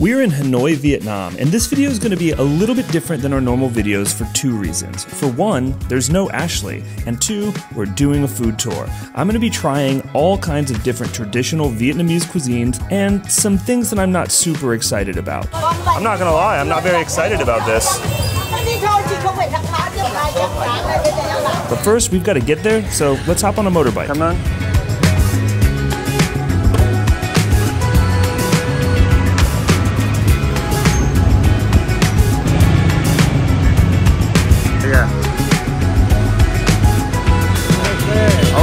We're in Hanoi, Vietnam, and this video is going to be a little bit different than our normal videos for two reasons. For one, there's no Ashley, and two, we're doing a food tour. I'm going to be trying all kinds of different traditional Vietnamese cuisines and some things that I'm not super excited about. I'm not going to lie, I'm not very excited about this. But first, we've got to get there, so let's hop on a motorbike. Come on.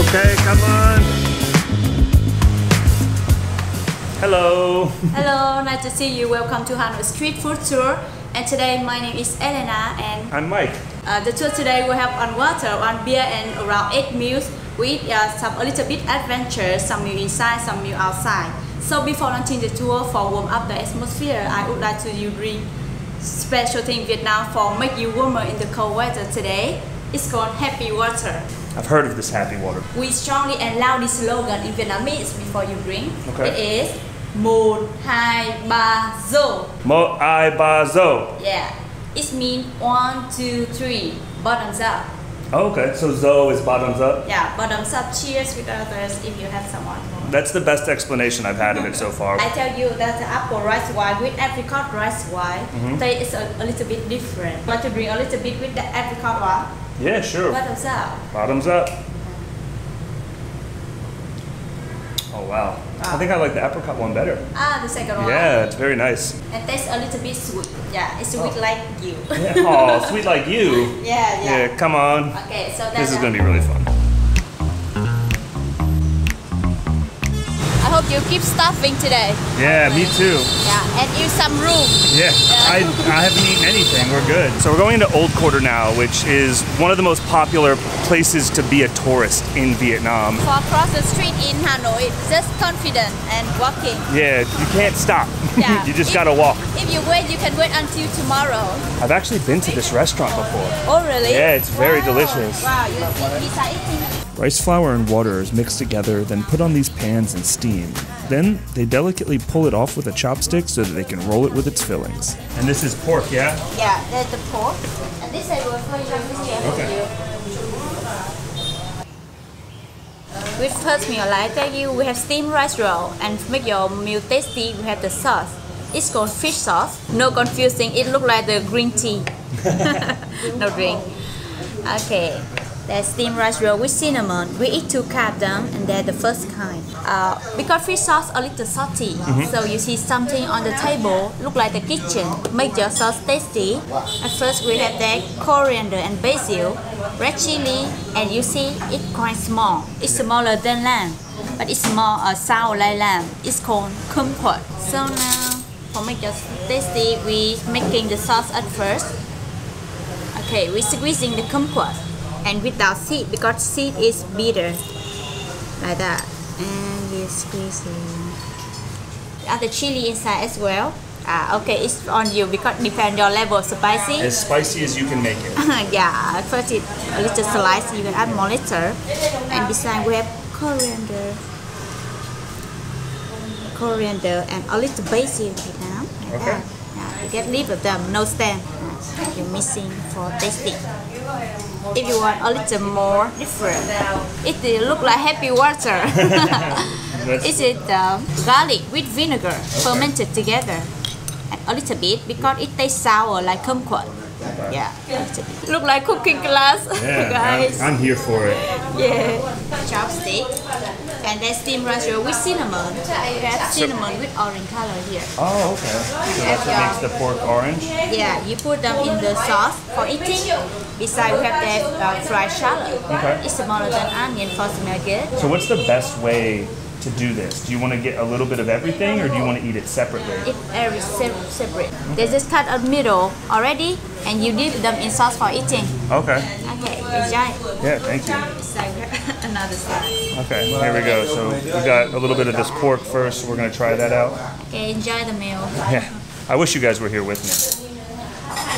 Okay, come on. Hello. Hello, nice to see you. Welcome to Hanoi Street Food Tour. And today my name is Elena and I'm Mike. The tour today will have on water, on beer and around 8 meals with some a little bit adventure, some meal inside, some meal outside. So before launching the tour for warm up the atmosphere, I would like to drink special thing in Vietnam for make you warmer in the cold weather today. It's called Happy Water. I've heard of this Happy Water. We strongly allow this slogan in Vietnamese before you drink. Okay. It is Một, hai, ba, zo. Một, hai, ba, zo. Yeah. It means 1, 2, 3, bottoms up. Oh, okay, so zo is bottoms up? Yeah, bottoms up, cheers with others if you have someone. That's the best explanation I've had of it so far. I tell you that the apple rice wine with apricot rice wine, Taste is a little bit different. Want to drink a little bit with the apricot wine? Yeah, sure. Bottoms up. Bottoms up. Oh, wow. I think I like the apricot one better. Ah, the second one. Yeah, it's very nice. And tastes a little bit sweet. Yeah, it's sweet like you. Yeah. Oh, sweet like you? Yeah, yeah. Yeah, come on. Okay, so this is going to be really fun. I hope you keep stuffing today. Yeah, me too. Yeah, and use some room. Yeah, I haven't eaten anything. We're good. So we're going into Old Quarter now, which is one of the most popular places to be a tourist in Vietnam. For across the street in Hanoi, just confident and walking. Yeah, you can't stop. Yeah. You just gotta walk. If you wait, you can wait until tomorrow. I've actually been to this restaurant before. Oh, really? Yeah, it's very delicious. Wow, you are eating. Rice flour and water is mixed together, then put on these pans and steam. Then they delicately pull it off with a chopstick so that they can roll it with its fillings. And this is pork, yeah? Yeah, that's the pork. And this I will put you. With first meal, I tell you, we have steamed rice roll, and to make your meal tasty, we have the sauce. It's called fish sauce. No confusing, it looks like the green tea. No drink. Okay. There's steamed rice roll with cinnamon. We eat 2 cups and they're the first kind. Because fish sauce a little salty, so you see something on the table, look like the kitchen, make your sauce tasty. At first we have the coriander and basil, red chili, and you see it's quite small. It's smaller than lamb, but it's more sour like lamb. It's called kum pot. So now, for make your tasty, we making the sauce at first. Okay, we're squeezing the kum pot. And without seed, because seed is bitter, like that. And we squeeze it. Add the chili inside as well. Okay, it's on you because depend your level spicy. As spicy as you can make it. Yeah, first it's a little slice. You can add more later. And beside we have coriander, and a little basil right now. Like that. Yeah, you get rid of them, no stem. You're missing for tasting. If you want a little more different, it looks like Happy Water. Is it garlic with vinegar fermented together, and a little bit because it tastes sour like kumquat. Yeah, look like cooking class, yeah, guys. I'm here for it. Yeah, chopstick, and then steamed rice roll with cinnamon. You have cinnamon with orange color here. Oh, okay. So that's what makes the pork orange. Yeah, you put them in the sauce for eating. Besides, we have that fried shallot. Okay. It's smaller than onion for smell good. So what's the best way to do this? Do you want to get a little bit of everything, or do you want to eat it separately? It's separate. Okay. They just cut a middle already, and you dip them in sauce for eating. Okay. Okay, enjoy. Yeah, thank you. Another side. Okay, here we go. So we got a little bit of this pork first. So we're gonna try that out. Okay, enjoy the meal. Yeah, I wish you guys were here with me.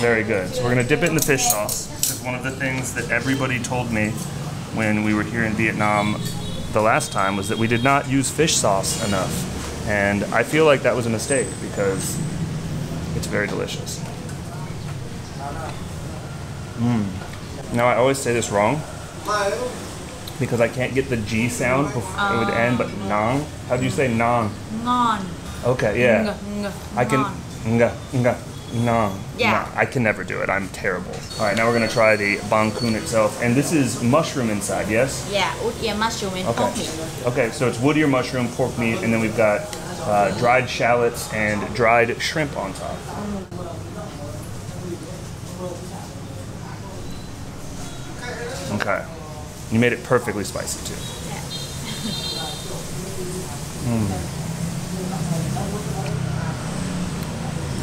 Very good. So we're gonna dip it in the fish sauce. This is one of the things that everybody told me when we were here in Vietnam the last time, was that we did not use fish sauce enough. And I feel like that was a mistake, because It's very delicious. Now I always say this wrong because I can't get the G sound before it would end, but nang. How do you say nang? Non. Okay, yeah. I can nang. Yeah. Nah, I can never do it. I'm terrible. All right, now we're gonna try the banh cuốn itself, and this is mushroom inside, yes? Yeah, wood-ear mushroom and pork meat. Okay, so it's wood-ear mushroom, pork meat, and then we've got dried shallots and dried shrimp on top. Okay, you made it perfectly spicy too.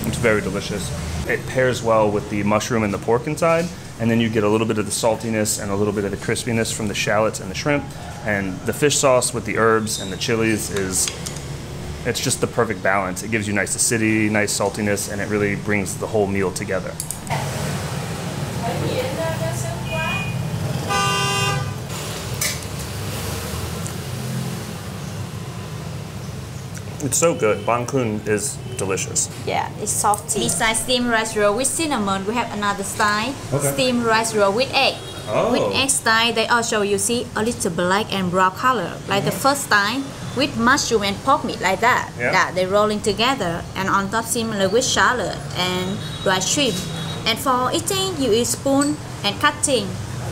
It's very delicious. It pairs well with the mushroom and the pork inside, and then you get a little bit of the saltiness and a little bit of the crispiness from the shallots and the shrimp, and the fish sauce with the herbs and the chilies is, it's just the perfect balance. It gives you nice acidity, nice saltiness, and it really brings the whole meal together. It's so good. Banh cuốn is delicious. Yeah, it's salty. Besides steamed rice roll with cinnamon, we have another style. Okay. Steamed rice roll with egg. Oh. With egg style, they also, you see, a little black and brown color. Like the first style, with mushroom and pork meat, like that. Yeah. They're rolling together. And on top, similar with shallot and dried shrimp. And for eating, you eat spoon and cutting.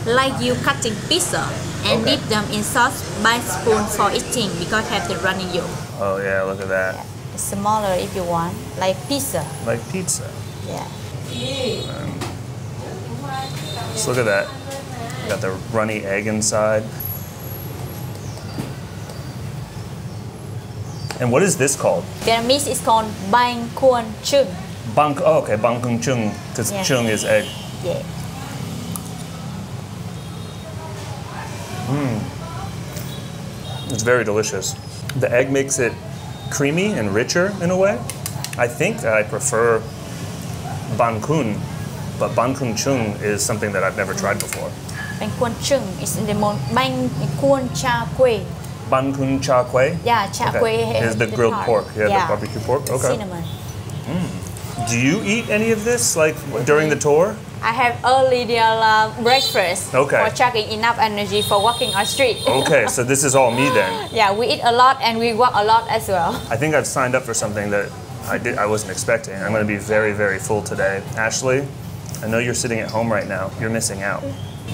Like you cutting pizza and dip them in sauce by spoon for eating because have the runny yolk. Oh yeah, look at that. Yeah. It's smaller if you want, like pizza. Like pizza. Yeah. Just look at that. Got the runny egg inside. And what is this called? Vietnamese is called bánh cuốn trứng. Bánh, oh okay, bánh cuốn trứng, because trứng is egg. Yeah. It's very delicious. The egg makes it creamy and richer in a way. I think I prefer banh cuốn, but banh cuốn trứng is something that I've never tried before. Bánh cuốn trứng is in the bánh cuốn chả quẩy. Bánh cuốn chả quẩy? Yeah, chả quẩy is the grilled pork. Yeah, the barbecue pork. Okay. Cinnamon. Do you eat any of this, like during the tour? I have early breakfast for chugging enough energy for walking on street. Okay, so this is all me then. Yeah, we eat a lot and we walk a lot as well. I think I've signed up for something that I wasn't expecting. I'm going to be very, very full today. Ashley, I know you're sitting at home right now. You're missing out.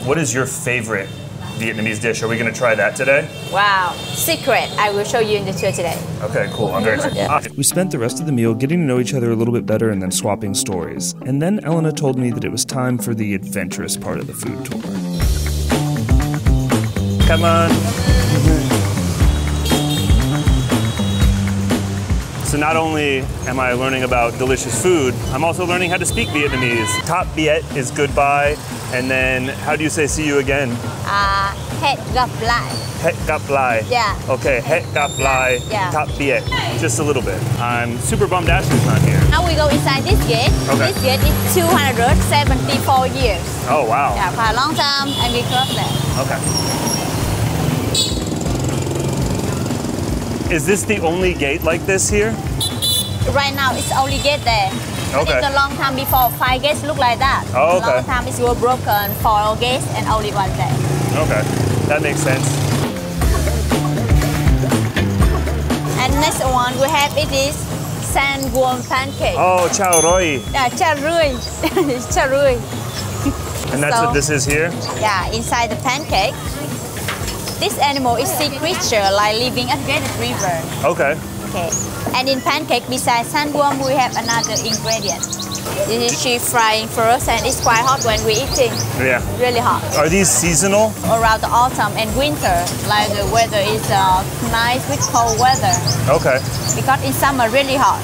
What is your favorite Vietnamese dish? Are we going to try that today? Wow, secret. I will show you in the tour today. Okay, cool. I'm very excited. We spent the rest of the meal getting to know each other a little bit better and then swapping stories. And then Elena told me that it was time for the adventurous part of the food tour. Come on. So not only am I learning about delicious food, I'm also learning how to speak Vietnamese. Tap Viet is goodbye. And then, how do you say see you again? Hẹn gặp lại. Hẹn gặp lại. Yeah. Okay, hẹn gặp lại. Yeah. Tạm biệt. Just a little bit. I'm super bummed Ashley's not here. Now we go inside this gate. Okay. This gate is 274 years. Oh, wow. Yeah, for a long time, and we close that. Okay. Is this the only gate like this here? Right now, it's the only gate there. Okay. It's a long time before, 5 gates look like that. Oh, okay. A long time it was broken, 4 gates and only 1 there. Okay, that makes sense. And next one we have it is sandworm pancake. Oh, chả rươi. Yeah, chả rươi. Chả rươi. And that's what this is here? Yeah, inside the pancake. This animal is sea creature, like living at the river. Okay. Okay. And in pancake, besides sandworm, we have another ingredient. This is sheep frying for us, and it's quite hot when we eat it. Yeah. Really hot. Are these seasonal? Around the autumn and winter, like the weather is nice with cold weather. Okay. Because in summer, really hot.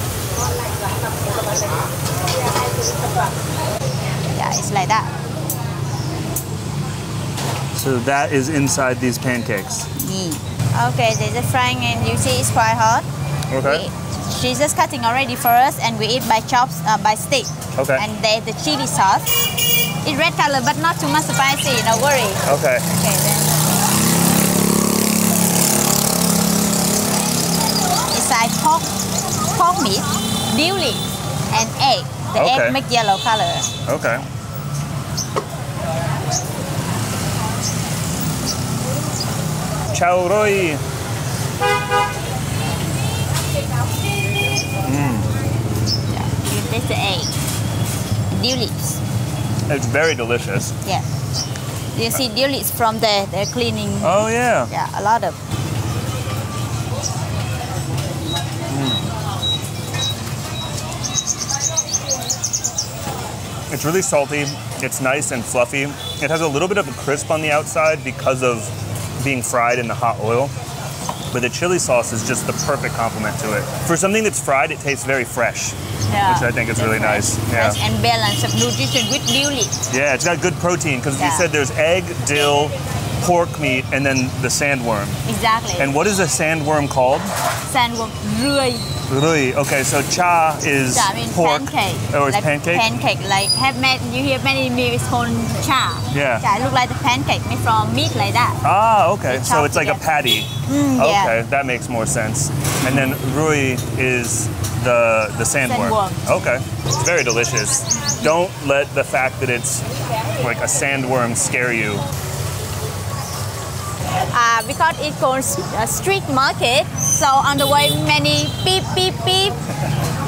Yeah, it's like that. So that is inside these pancakes? Yeah. Okay, there's a frying, and you see it's quite hot. Okay. She's just cutting already for us, and we eat by chops, by steak. Okay. And there's the chili sauce. It's red color, but not too much spicy. No worry. Okay. Okay. Then inside pork meat, dill and egg. The egg make yellow color. Okay. Chả rươi. You taste the egg. Dill leaves. It's very delicious. Yeah. You see dill leaves from there. They're cleaning. Oh yeah. Yeah, a lot of. It's really salty, it's nice and fluffy. It has a little bit of a crisp on the outside because of being fried in the hot oil, but the chili sauce is just the perfect complement to it. For something that's fried, it tastes very fresh, which I think is really nice. Yeah. Fresh and balance of nutrition with dill leaves. Yeah, it's got good protein, because you said there's egg, dill, pork meat, and then the sandworm. Exactly. And what is the sandworm called? Sandworm, rươi. Rươi. Okay, so cha is pork. Pancake. Oh, it's like pancake? Pancake. Like have made, you hear many meals called cha. Yeah. Cha look like the pancake made from meat like that. Ah, okay. So it's like a patty. Okay, that makes more sense. And then rươi is the sandworm. Okay. It's very delicious. Don't let the fact that it's like a sandworm scare you. Because it goes street market, so on the way many beep, beep, beep.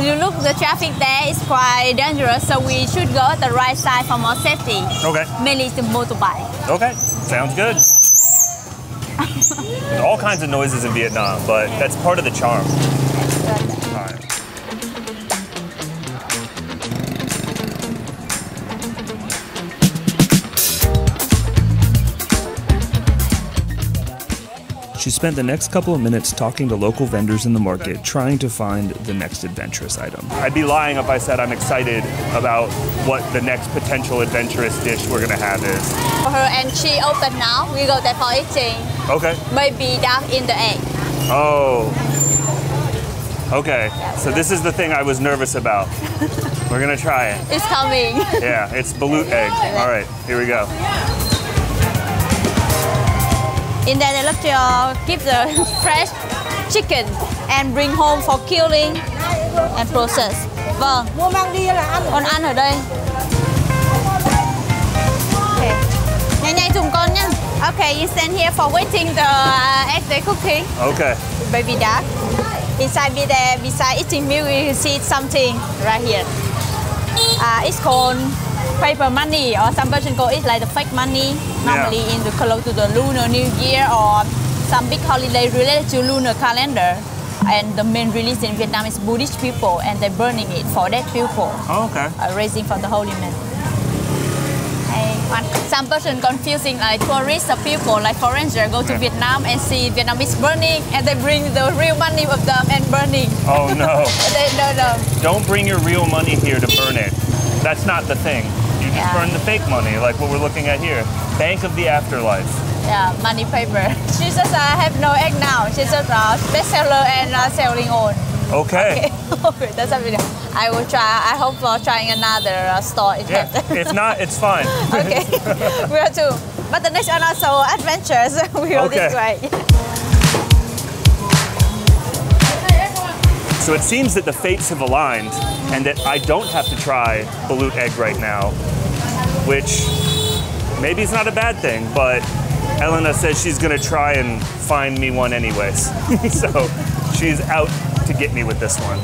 You look, the traffic there is quite dangerous, so we should go at the right side for more safety. Okay. Mainly the motorbike. Okay, sounds good. All kinds of noises in Vietnam, but that's part of the charm. All right. She spent the next couple of minutes talking to local vendors in the market, trying to find the next adventurous item. I'd be lying if I said I'm excited about what the next potential adventurous dish we're gonna have is. For her and she open now, we go there for eating. Okay. Maybe duck in the egg. Oh. Okay, so this is the thing I was nervous about. We're gonna try it. It's coming. Yeah, it's balut egg. All right, here we go. In there, they love to keep the fresh chicken and bring home for killing and process. Vâng, con ăn ở đây. Okay. Nhanh nhanh dùm con nhá. Okay, you stand here for waiting the egg they cooking. Okay. Baby duck. Inside be there, beside eating meal, you see something right here. It's called paper money, or some version call it like the fake money. Normally in the close to the Lunar New Year or some big holiday related to lunar calendar. And the main religion in Vietnam is Buddhist people, and they're burning it for dead people. Oh, okay. Raising for the holy man. Some person confusing like tourists or people, like foreigners go to Vietnam and see Vietnamese burning, and they bring the real money with them and burning. Oh no. Don't bring your real money here to burn it. That's not the thing. You just burn the fake money, like what we're looking at here. Bank of the afterlife. Yeah, money paper. She just have no egg now. She's just bestseller and selling on. Okay. Okay. That's something. I will try. I hope for trying another store. Yeah. If not, it's fine. Okay. We have to. But the next one also adventures. We will this way. So it seems that the fates have aligned, and that I don't have to try balut egg right now, which maybe is not a bad thing, but Elena says she's gonna try and find me one anyways. So she's out to get me with this one.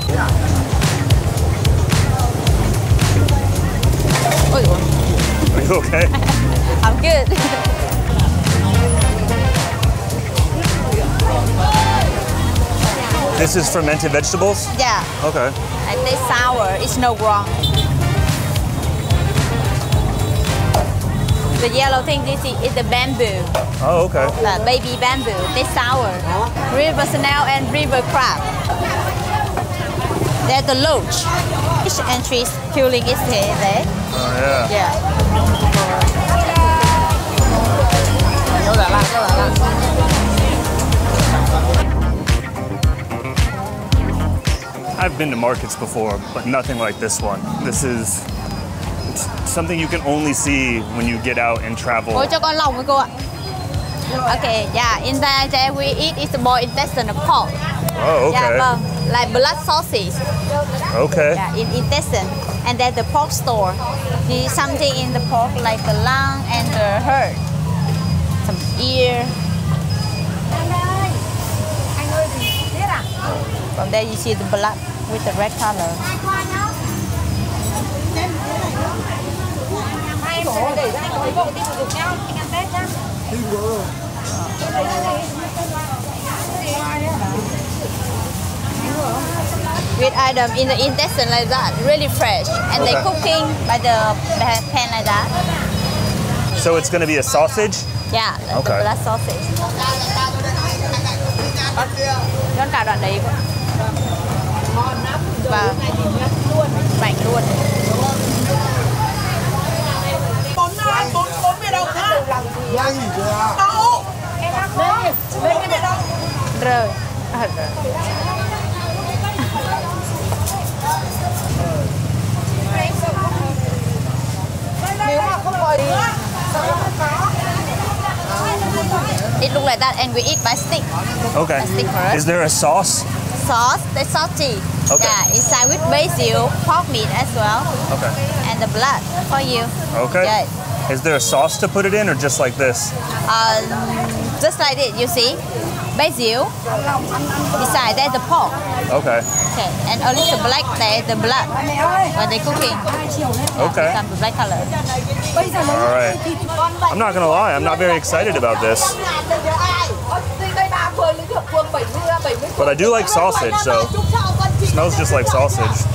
Are you okay? I'm good. This is fermented vegetables? Yeah. Okay. And they sour, it's no wrong. The yellow thing this is the bamboo. Oh, okay. The baby bamboo, they sour. River snail and river crab. They're the loach. Each entry is killing it there. Oh, yeah. I've been to markets before, but nothing like this one. This is something you can only see when you get out and travel. Okay, yeah, in there we eat is the boiled intestine of pork. Oh, okay. Yeah, like blood sausage. Okay. Yeah, in intestine. And then the pork store. There's something in the pork like the lung and the heart. Some ear. From there you see the blood with the red color. With item in the intestine like that, really fresh, and okay. They cooking by the pan like that. So it's going to be a sausage? Yeah, okay. The blood sausage. Con cả đoạn đấy và mảnh luôn. Bốn biệt động ha. Đâu? Em ăn đây. Đây cái biệt động. Rồi. Nếu mà không gọi đi. It looks like that, and we eat by stick. Okay. By stick for us. Is there a sauce? Sauce, that's salty. Okay. Yeah, inside with basil, pork meat as well. Okay. And the blood for you. Okay. Yeah. Is there a sauce to put it in, or just like this? Just like it. You see, basil. Inside there's the pork. Okay. Okay, and a little black there, the blood when they cooking. Okay. Yeah, the black color. All right. I'm not gonna lie, I'm not very excited about this. But I do like sausage, so it smells just like sausage.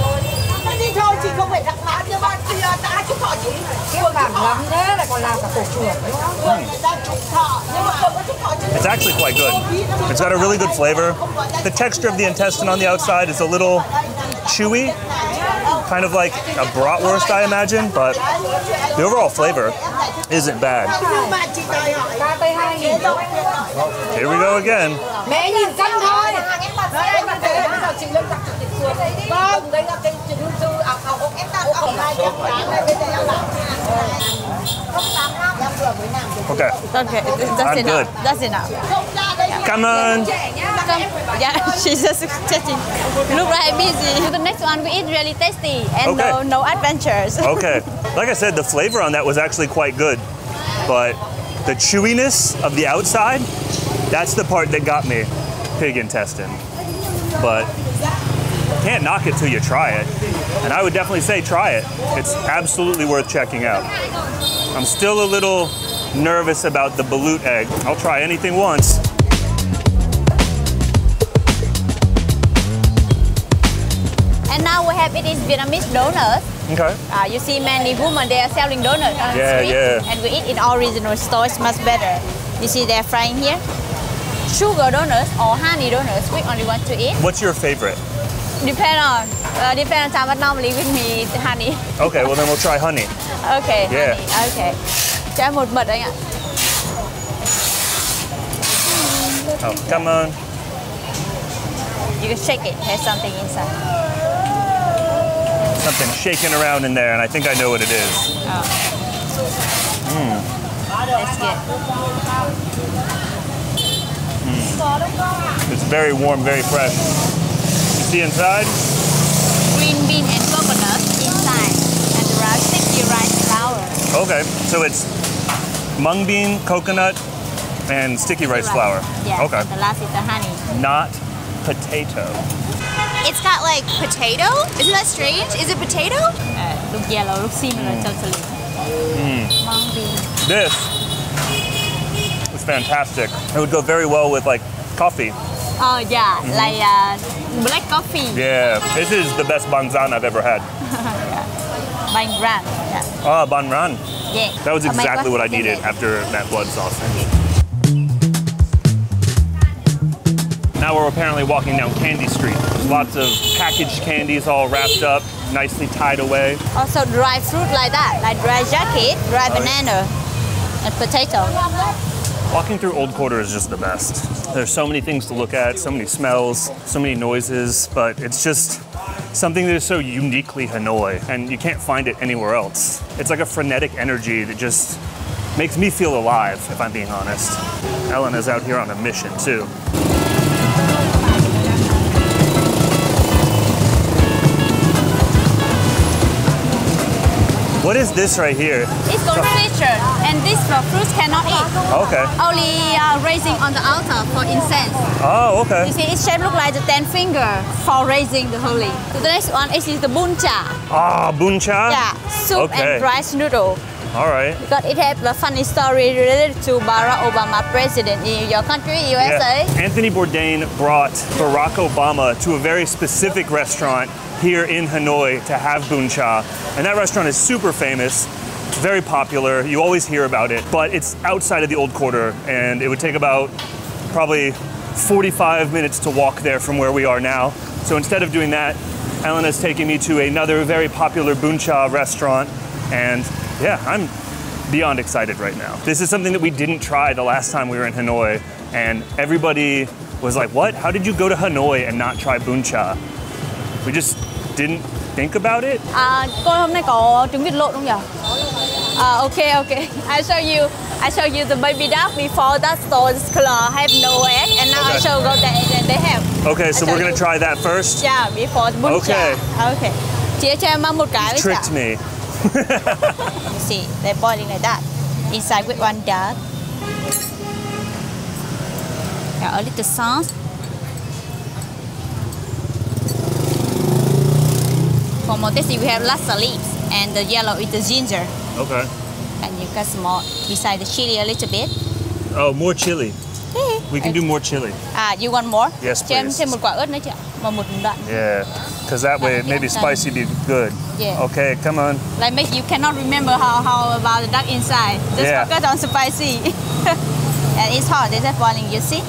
It's actually quite good. It's got a really good flavor. The texture of the intestine on the outside is a little chewy, kind of like a bratwurst, I imagine, but the overall flavor isn't bad. Here we go again. Okay. Okay, that's enough. That's enough. Come on. Yeah, she's just touching. Look like busy. The next one we eat really tasty and okay. no adventures. Okay. Like I said, the flavor on that was actually quite good, but the chewiness of the outside, that's the part that got me. Pig intestine. But can't knock it till you try it. And I would definitely say try it. It's absolutely worth checking out. I'm still a little nervous about the balut egg. I'll try anything once. And now we have it is Vietnamese donuts. Okay. You see many women, they are selling donuts on the street. Yeah. And we eat in original stores much better. You see they're frying here. Sugar donuts or honey donuts, we only want to eat. What's your favorite? Depend on time, but normally with me it's honey. Okay, well then we'll try honey. Okay, yeah. Honey, okay. Try một mật anh ạ. Oh, come on. You can shake it, there's something inside. Something shaking around in there and I think I know what it is. Oh. Mm. That's good. Mm. It's very warm, very fresh. The inside? Green bean and coconut inside, and around 60 rice flour. Okay, so it's mung bean, coconut, and sticky rice flour. Yeah, okay. The last is the honey. Not potato. It's got like potato? Isn't that strange? Is it potato? Look yellow, look similar totally. Mm. Mung bean. This is fantastic. It would go very well with like coffee. Oh yeah, like black coffee. Yeah, this is the best banh ran I've ever had. Yeah. Banh Ran. Yeah. Oh, Banh Ran. Yeah. That was exactly what I needed after that blood sausage. Okay. Now we're apparently walking down Candy Street. There's lots of packaged candies all wrapped up, nicely tied away. Also dry fruit like that, like dry jacket, dry banana, and potato. Walking through Old Quarter is just the best. There's so many things to look at, so many smells, so many noises, but it's just something that is so uniquely Hanoi, and you can't find it anywhere else. It's like a frenetic energy that just makes me feel alive, if I'm being honest. Elena's out here on a mission, too. What is this right here? It's called pitcher, and this fruits cannot eat. Okay. Only raising on the altar for incense. Oh, okay. You see, its shape looks like the 10 finger for raising the holy. So the next one is the bun cha. Ah, bun cha? Yeah, soup and rice noodle. All right. Because it has a funny story related to Barack Obama, president in your country, USA. Yeah. Anthony Bourdain brought Barack Obama to a very specific restaurant here in Hanoi to have bun cha. And that restaurant is super famous, very popular. You always hear about it, but it's outside of the Old Quarter, and it would take about probably 45 minutes to walk there from where we are now. So instead of doing that, Elena's taking me to another very popular bun cha restaurant, and yeah, I'm beyond excited right now. This is something that we didn't try the last time we were in Hanoi, and everybody was like, what? How did you go to Hanoi and not try bun cha? We just didn't think about it. Cô hôm nay có trứng vịt lộn không nhỉ? Okay, okay. I show you the baby duck before that store's closed, have no egg, and now I show go that they have. Okay, so we're gonna try that first. Yeah, before bun cha. Okay. Chị cho em một cái. You tricked me. See, they're boiling like that. Inside with one duck. Now a little sauce. For more tasty, we have lots of leaves, and the yellow is the ginger. Okay. And you cut some more beside the chili a little bit. Oh, more chili. We can do more chili. You want more? Yes, please. Thêm một quả ớt nữa chị ạ. Và một đoạn. Yeah. Because that way, maybe spicy be good. Yeah. Okay, come on. Like, make you cannot remember how about the duck inside. Just focus on spicy. And it's hot. It's boiling. You see?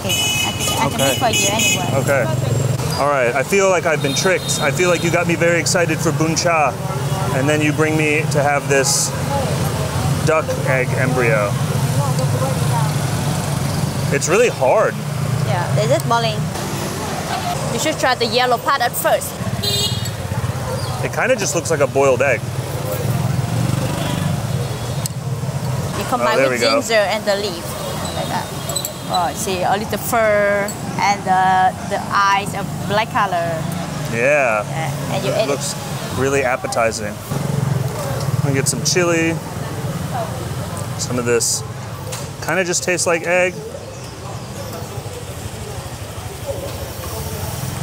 Okay. I can make for you anyway. Okay. All right. I feel like I've been tricked. I feel like you got me very excited for bun cha, and then you bring me to have this duck egg embryo. It's really hard. Yeah. They're just boiling. You should try the yellow part at first. It kind of just looks like a boiled egg. You combine with ginger and the leaf, like that. Oh, see, a little fur and the eyes of black color. Yeah. And you eat it. Looks really appetizing. I'm gonna get some chili. Some of this kind of just tastes like egg.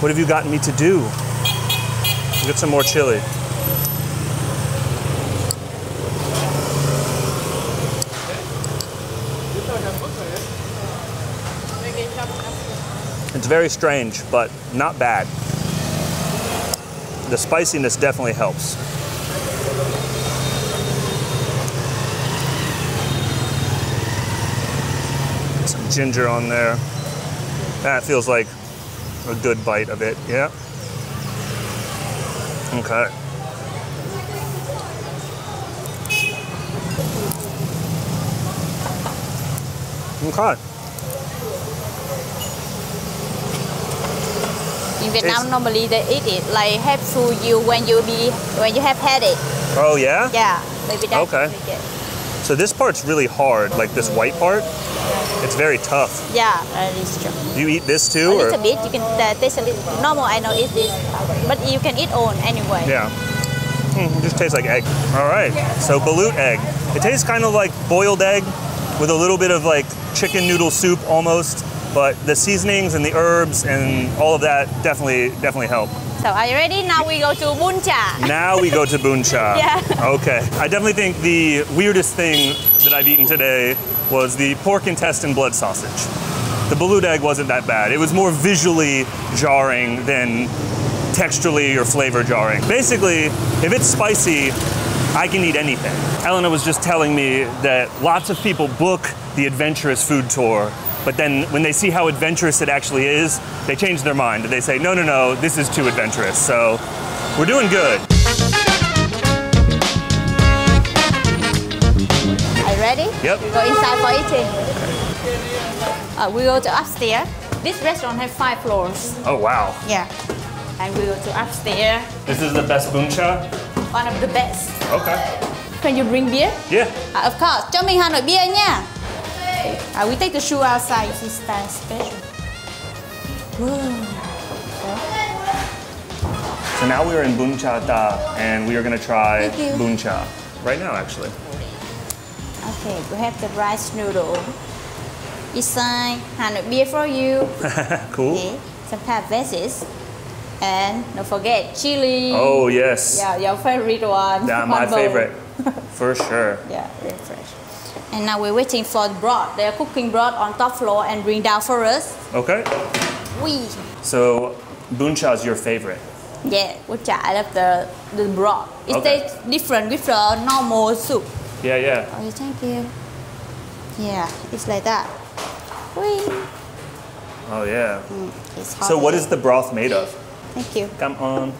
What have you gotten me to do? We'll get some more chili. It's very strange, but not bad. The spiciness definitely helps. Some ginger on there. That feels like a good bite of it, yeah. Okay. Okay. In Vietnam, normally they eat it like have food you when you have had it. Oh yeah. Yeah, maybe that's okay. So this part's really hard, like this white part. It's very tough. Yeah, that is true. You eat this too? A little bit. You can taste a little. Normal, I know, eat this. But you can eat own anyway. Yeah. It just tastes like egg. All right. So balut egg. It tastes kind of like boiled egg with a little bit of like chicken noodle soup almost. But the seasonings and the herbs and all of that definitely help. So are you ready? Now we go to bun cha. Now we go to bun cha. Yeah. Okay. I definitely think the weirdest thing that I've eaten today was the pork intestine blood sausage. The balut egg wasn't that bad. It was more visually jarring than texturally or flavor jarring. Basically, if it's spicy, I can eat anything. Elena was just telling me that lots of people book the adventurous food tour, but then when they see how adventurous it actually is, they change their mind. They say, no, no, no, this is too adventurous. So we're doing good. Ready? Yep. Go inside for eating. We go to upstairs. This restaurant has 5 floors. Oh wow. Yeah. And we go to upstairs. This is the best bun cha? One of the best. Okay. Can you bring beer? Yeah. Of course. Cho mình Hanoi beer nha. Okay. We take the shoe outside. This time special. Whoa. So now we are in Bun Cha Ta, and we are going to try bun cha right now, actually. Okay, we have the rice noodle. Inside, Hanoi beer for you. Cool. Okay, some pad veggies. And don't forget chili. Oh, yes. Yeah, your favorite one. Yeah, my favorite. For sure. Yeah, very fresh. And now we're waiting for the broth. They're cooking broth on top floor and bring down for us. Okay. Oui. So, bun cha is your favorite? Yeah, bun cha. I love the broth. It tastes different with the normal soup. Yeah, yeah. Okay, thank you. Yeah, it's like that. Oui. Oh, yeah. It's hot. So, what is the broth made of? Thank you. Come on.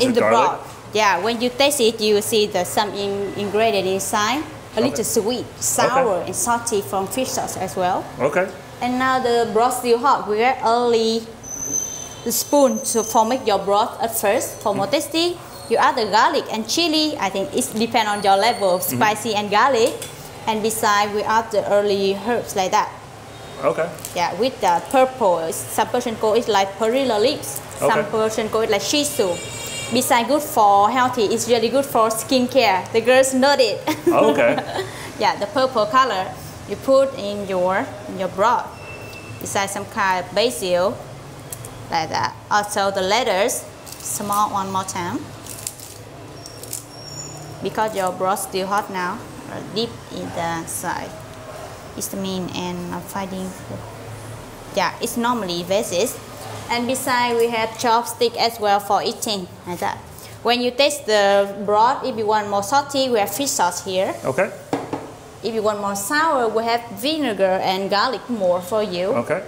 In the garlic? Broth. Yeah, when you taste it, you will see the some ingredient inside. A little sweet, sour, and salty from fish sauce as well. Okay. And now the broth still hot. We get only the spoon to make your broth at first. For more tasty, you add the garlic and chili. I think it depends on your level of spicy and garlic. And besides, we add the early herbs like that. Okay. Yeah, with the purple. Some person call it like perilla leaves. Some person call it like shiso. Besides good for healthy, it's really good for skincare. The girls know it. Okay. Yeah, the purple color you put in your broth. Besides some kind of basil, like that. Also the lettuce, small one more time. Because your broth still hot now, deep in the side. It's the mean and I'm finding. Yeah, it's normally veggies. And besides, we have chopstick as well for eating, like that. When you taste the broth, if you want more salty, we have fish sauce here. Okay. If you want more sour, we have vinegar and garlic more for you. Okay.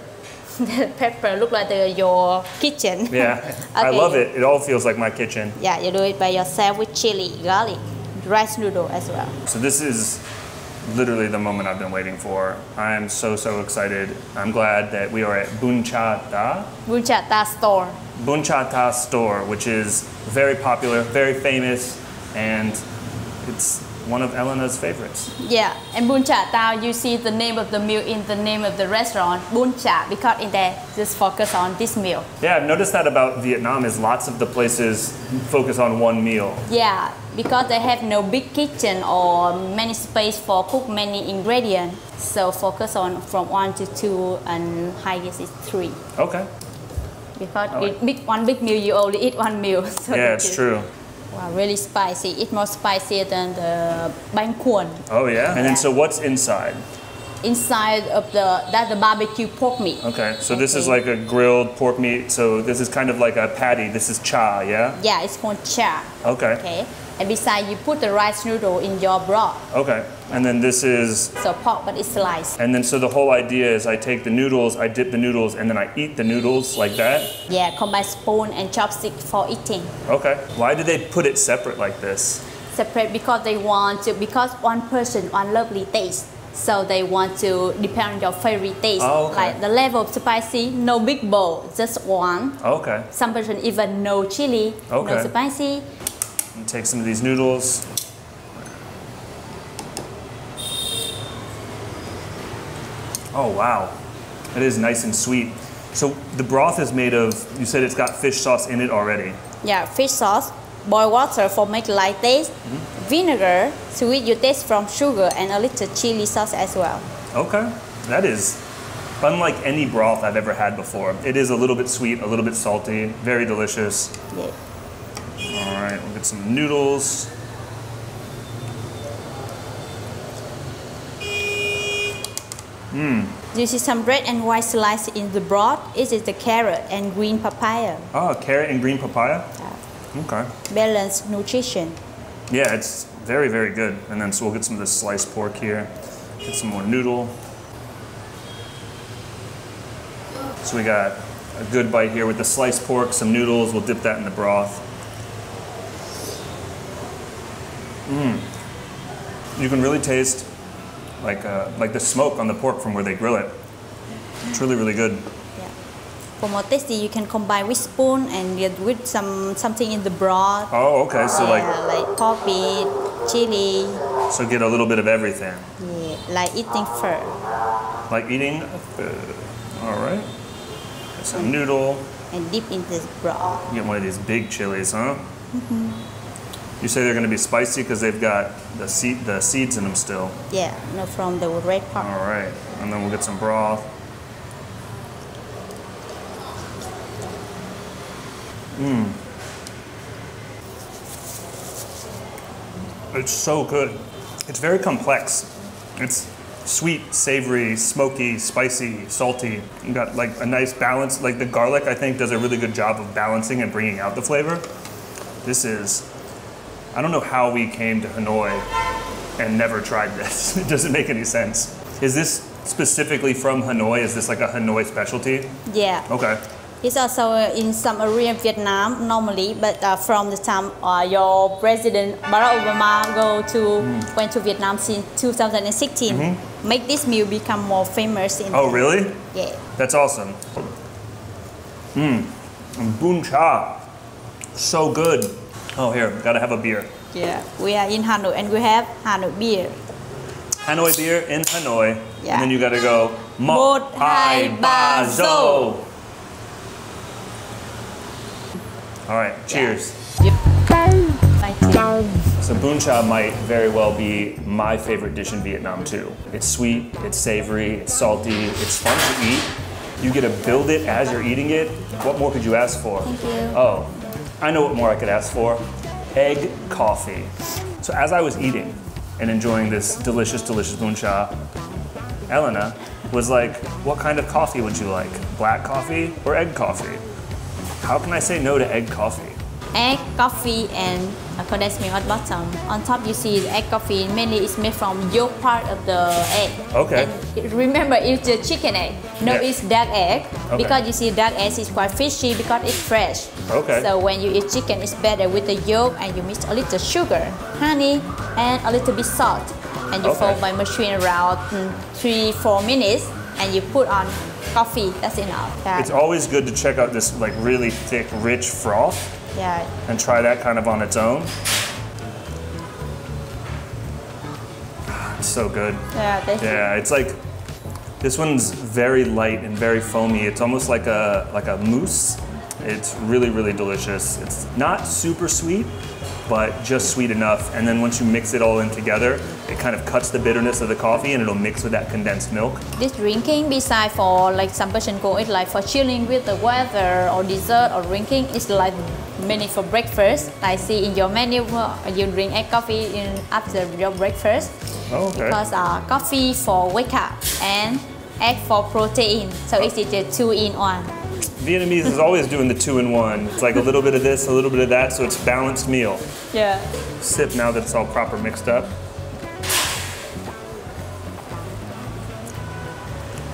The pepper look like your kitchen. Yeah, okay. I love it. It all feels like my kitchen. Yeah, you do it by yourself with chili, garlic, rice noodle as well. So this is literally the moment I've been waiting for. I am so, so excited. I'm glad that we are at Bun Cha Ta. Bun Cha Ta store. Bun Cha Ta store, which is very popular, very famous, and it's one of Elena's favorites. Yeah, and Bun Cha Ta, you see the name of the meal in the name of the restaurant, Bun Cha, because in there, just focus on this meal. Yeah, I've noticed that about Vietnam is lots of the places focus on one meal. Yeah. Because they have no big kitchen or many space for cook many ingredients. So focus on from 1 to 2 and highest is 3. Okay. Because one big meal, you only eat one meal. So yeah, it's true. Wow, really spicy. It's more spicier than the bánh cuốn. Oh yeah? And then so what's inside? Inside of the barbecue pork meat. Okay, so this is like a grilled pork meat. So this is kind of like a patty. This is cha, yeah? Yeah, it's called cha. Okay. Okay. And besides, you put the rice noodle in your broth. Okay, and then this is? So pork, but it's sliced. And then so the whole idea is I take the noodles, I dip the noodles, and then I eat the noodles like that? Yeah, combine spoon and chopstick for eating. Okay, why do they put it separate like this? Separate because they want to, because one person, one lovely taste. So they want to depend on your favorite taste. Oh, okay. Like the level of spicy, no big bowl, just one. Okay. Some person even no chili, no spicy. And take some of these noodles. Oh wow, it is nice and sweet. So the broth is made of, you said it's got fish sauce in it already. Yeah, fish sauce, boiled water for make light taste, vinegar, sweet you taste from sugar, and a little chili sauce as well. Okay, that is unlike any broth I've ever had before. It is a little bit sweet, a little bit salty, very delicious. Yeah. All right, we'll get some noodles. You see some red and white slice in the broth. It is the carrot and green papaya. Oh, carrot and green papaya? Yeah. Okay. Balanced nutrition. Yeah, it's very, very good. And then so we'll get some of this sliced pork here. Get some more noodle. So we got a good bite here with the sliced pork, some noodles. We'll dip that in the broth. You can really taste like the smoke on the pork from where they grill it. It's really, really good. Yeah. For more tasty, you can combine with spoon and with something in the broth. Oh, okay. So like coffee, chili. So get a little bit of everything. Yeah, like eating fur. Like eating fur. All right. Some noodle. and dip in this broth. You get one of these big chilies, huh? Mm-hmm. You say they're going to be spicy because they've got the seeds in them still. Yeah, no, from the red part. All right, and then we'll get some broth. Mmm. It's so good. It's very complex. It's sweet, savory, smoky, spicy, salty. You got like a nice balance. Like the garlic, I think, does a really good job of balancing and bringing out the flavor. This is, I don't know how we came to Hanoi and never tried this. It doesn't make any sense. Is this specifically from Hanoi? Is this like a Hanoi specialty? Yeah. Okay. It's also in some area of Vietnam normally, but from the time your president Barack Obama went to Vietnam since 2016, make this meal become more famous. Oh, really? Yeah. That's awesome. Mmm. And bun cha, so good. Oh, here, gotta have a beer. Yeah, we are in Hanoi and we have Hanoi beer. Hanoi beer in Hanoi, yeah. And then you gotta go Một, hai, ba, zo. All right, cheers. Yeah. Yep. So bun cha might very well be my favorite dish in Vietnam too. It's sweet, it's savory, it's salty, it's fun to eat. You get to build it as you're eating it. What more could you ask for? Thank you. Oh, I know what more I could ask for. Egg coffee. So as I was eating and enjoying this delicious, delicious bun cha, Elena was like, what kind of coffee would you like? Black coffee or egg coffee? How can I say no to egg coffee? Egg coffee and condensed milk at bottom. On top you see the egg coffee mainly is made from yolk part of the egg. Okay. And remember it's the chicken egg. No, yeah. It's duck egg. Okay. Because you see duck egg is quite fishy because it's fresh. Okay. So when you eat chicken it's better with the yolk and you mix a little sugar, honey and a little bit salt. And you fold by machine around 3-4 minutes and you put on coffee, that's enough. Yeah. It's always good to check out this like really thick, rich froth. Yeah. And try that kind of on its own. It's so good. Yeah, definitely. Yeah, it's like, this one's very light and very foamy. It's almost like a mousse. It's really, really delicious. It's not super sweet, but just sweet enough. And then once you mix it all in together, it kind of cuts the bitterness of the coffee and it'll mix with that condensed milk. This drinking, besides for like some person go it like for chilling with the weather or dessert or drinking, it's like mainly for breakfast. I see in your menu, you drink egg coffee after your breakfast. Oh, okay. Because coffee for wake up and egg for protein. So it's a 2-in-1. Vietnamese is always doing the 2-in-1. It's like a little bit of this, a little bit of that, so it's balanced meal. Yeah. Sip now that it's all proper mixed up.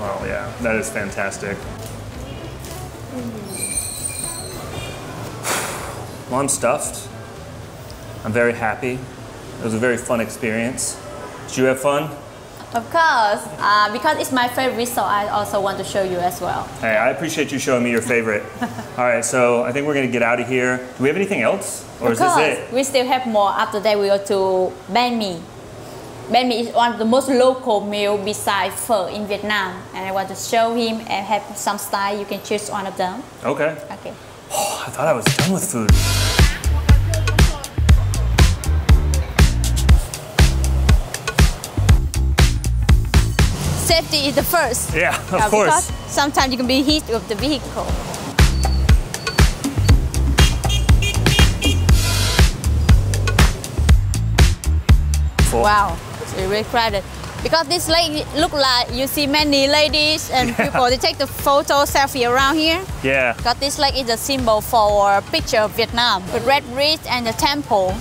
Oh yeah, that is fantastic. Well, I'm stuffed. I'm very happy. It was a very fun experience. Did you have fun? Of course, because it's my favorite, so I also want to show you as well. Hey, I appreciate you showing me your favorite. All right, so I think we're going to get out of here. Do we have anything else, or is this it? We still have more. After that, we go to banh mi. Banh mi is one of the most local meal besides pho in Vietnam, and I want to show him and have some style. You can choose one of them. Okay. Okay. Oh, I thought I was done with food. Safety is the first. Yeah, of course. Because sometimes you can be hit with the vehicle. Cool. Wow, it's really crowded. Because this lake look like you see many ladies and people, they take the photo selfie around here. Yeah. Because this lake is a symbol for a picture of Vietnam. The red bridge and the temple.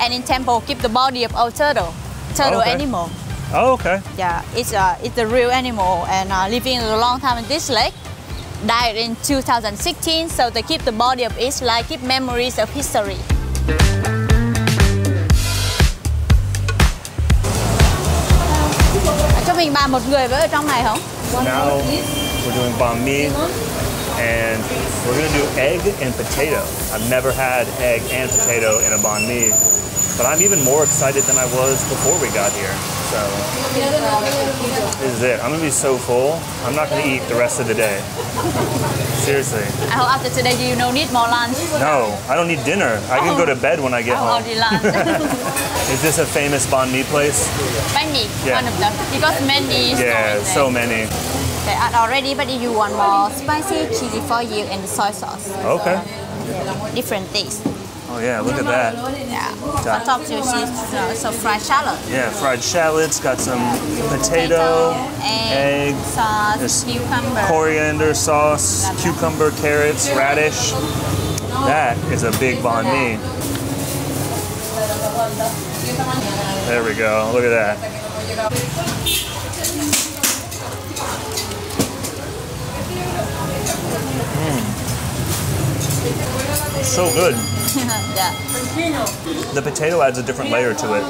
And in temple, keep the body of our turtle. Turtle animal. Oh, okay. Yeah, it's a real animal and living a long time in this lake. Died in 2016, so they keep the body of it, like keep memories of history. Cho mình ba một người với ở trong này không? Now we're doing banh mi and we're gonna do egg and potato. I've never had egg and potato in a banh mi. But I'm even more excited than I was before we got here. So this is it. I'm gonna be so full. I'm not gonna eat the rest of the day. Seriously. I hope after today you don't need more lunch. No, I don't need dinner. I can go to bed when I get home. Is this a famous banh mi place? Banh mi, yeah. One of them. Because many. Yeah, so many. They are already, but if you want more spicy, chili for you, and the soy sauce. Okay. Different taste. Oh yeah, look at that. Yeah. On top you see some fried shallot. Yeah, fried shallots, got some potato, egg, sauce, cucumber, coriander sauce, cucumber, carrots, radish. That is a big banh mi. There we go, look at that. Mm. So good. Yeah. The potato adds a different layer to it.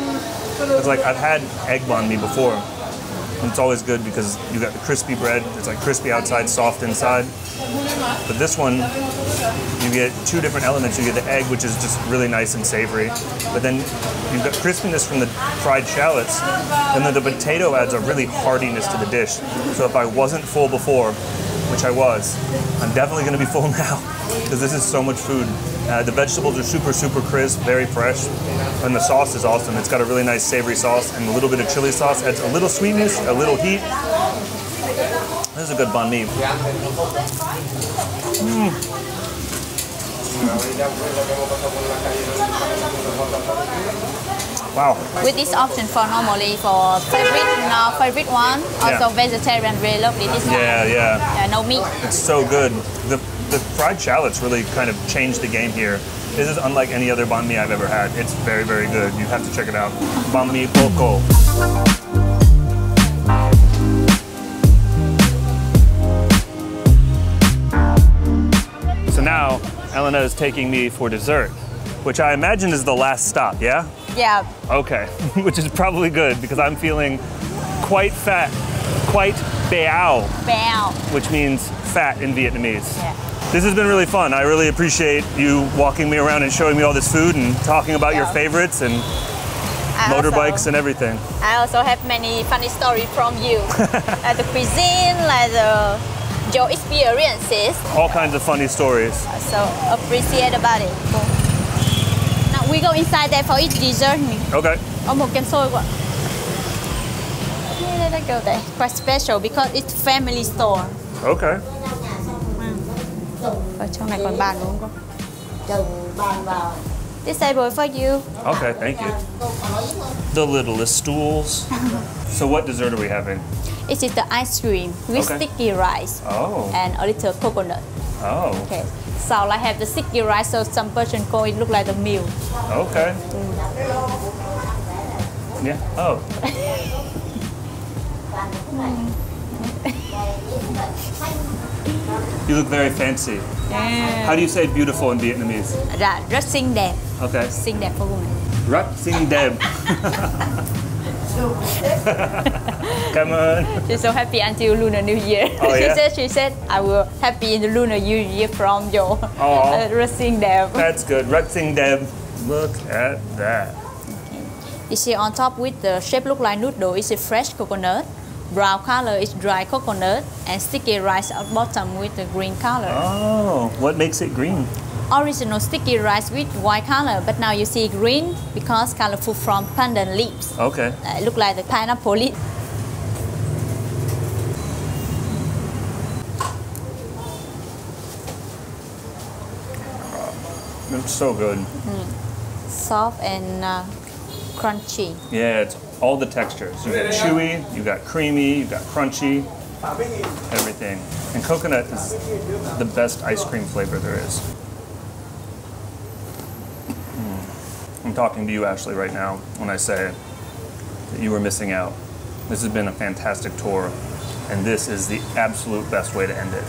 It's like I've had egg banh mi before. And it's always good because you got the crispy bread. It's like crispy outside, soft inside. But this one, you get two different elements. You get the egg, which is just really nice and savory. But then you've got crispiness from the fried shallots. And then the potato adds a really heartiness to the dish. So if I wasn't full before, which I was, I'm definitely gonna be full now because this is so much food. The vegetables are super, super crisp, very fresh. And the sauce is awesome. It's got a really nice savory sauce and a little bit of chili sauce. Adds a little sweetness, a little heat. This is a good banh mi. Mm. Wow. With this option for normally for favorite one, also vegetarian, really lovely. This one. No meat. It's so good. The fried shallots really kind of changed the game here. This is unlike any other banh mi I've ever had. It's very, very good. You have to check it out. Banh mi coco. So now, Elena is taking me for dessert, which I imagine is the last stop, yeah? Yeah. Okay, which is probably good because I'm feeling quite fat, quite bao. Bao. Which means fat in Vietnamese. Yeah. This has been really fun. I really appreciate you walking me around and showing me all this food and talking about your favorites and motorbikes and everything. I also have many funny stories from you. Like the cuisine, like your experiences. All kinds of funny stories. So appreciate about it. Now we go inside there for each dessert. Okay. Quite special because it's family store. Okay. This table for you. Okay, thank you. The littlest stools. So what dessert are we having? It is the ice cream with sticky rice and a little coconut. Oh. Okay. So I have the sticky rice, so some person call it look like the meal. Okay. Mm. Yeah. Oh. You look very fancy. Yeah. How do you say beautiful in Vietnamese? Rất xinh đẹp. Okay. Xinh đẹp for women. Rất xinh đẹp. Come on. She's so happy until Lunar New Year. Oh, yeah? She said, I will happy in the Lunar New Year from your Rất xinh đẹp. That's good. Rất xinh đẹp. Look at that. Okay. You see on top with the shape look like noodle is a fresh coconut. Brown color is dry coconut and sticky rice at bottom with the green color. Oh, what makes it green? Original sticky rice with white color, but now you see green because colorful from pandan leaves. Okay. It look like the pineapple leaf. It's so good. Mm-hmm. Soft and crunchy. Yeah, it's all the textures. You got chewy, you got creamy, you got crunchy, everything. And coconut is the best ice cream flavor there is. Mm. I'm talking to you, Ashley, right now when I say that you were missing out. This has been a fantastic tour, and this is the absolute best way to end it.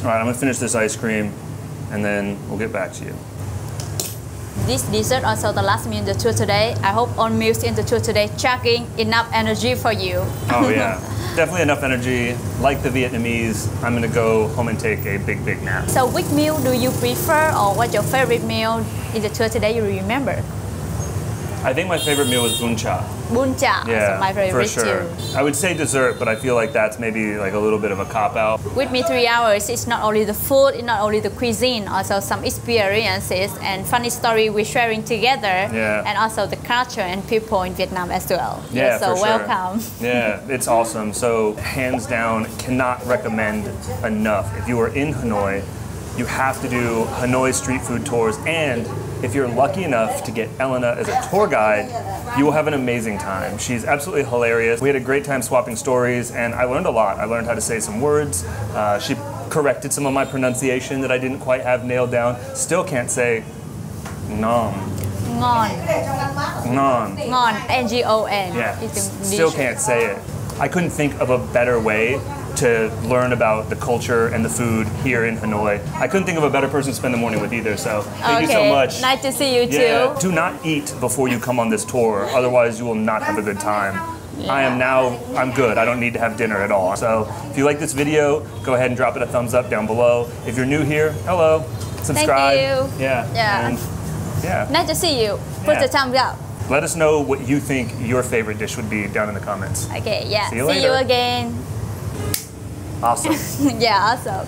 All right, I'm gonna finish this ice cream, and then we'll get back to you. This dessert also the last meal in the tour today. I hope all meals in the tour today chugging enough energy for you. Oh yeah, definitely enough energy. Like the Vietnamese, I'm gonna go home and take a big, big nap. So which meal do you prefer or what's your favorite meal in the tour today you remember? I think my favorite meal is bun cha. Bun cha, yeah, my favorite too. I would say dessert, but I feel like that's maybe like a little bit of a cop-out. With me 3 hours, it's not only the food, it's not only the cuisine, also some experiences and funny story we're sharing together, and also the culture and people in Vietnam as well. Yeah, so welcome. Yeah, it's awesome. So hands down, cannot recommend enough. If you are in Hanoi, you have to do Hanoi street food tours, and if you're lucky enough to get Elena as a tour guide, you will have an amazing time. She's absolutely hilarious. We had a great time swapping stories, and I learned a lot. I learned how to say some words. She corrected some of my pronunciation that I didn't quite have nailed down. Still can't say nom. Ngon. Ngon. Ngon. N-G-O-N. Yeah. Still can't say it. I couldn't think of a better way to learn about the culture and the food here in Hanoi. I couldn't think of a better person to spend the morning with either, so thank you so much. Nice to see you too. Do not eat before you come on this tour, otherwise you will not have a good time. Yeah. I'm good. I don't need to have dinner at all. So if you like this video, go ahead and drop it a thumbs up down below. If you're new here, hello, subscribe. Thank you. Yeah. Nice to see you. Put the thumbs up. Let us know what you think your favorite dish would be down in the comments. Okay, yeah. See you again. Awesome. Yeah, awesome.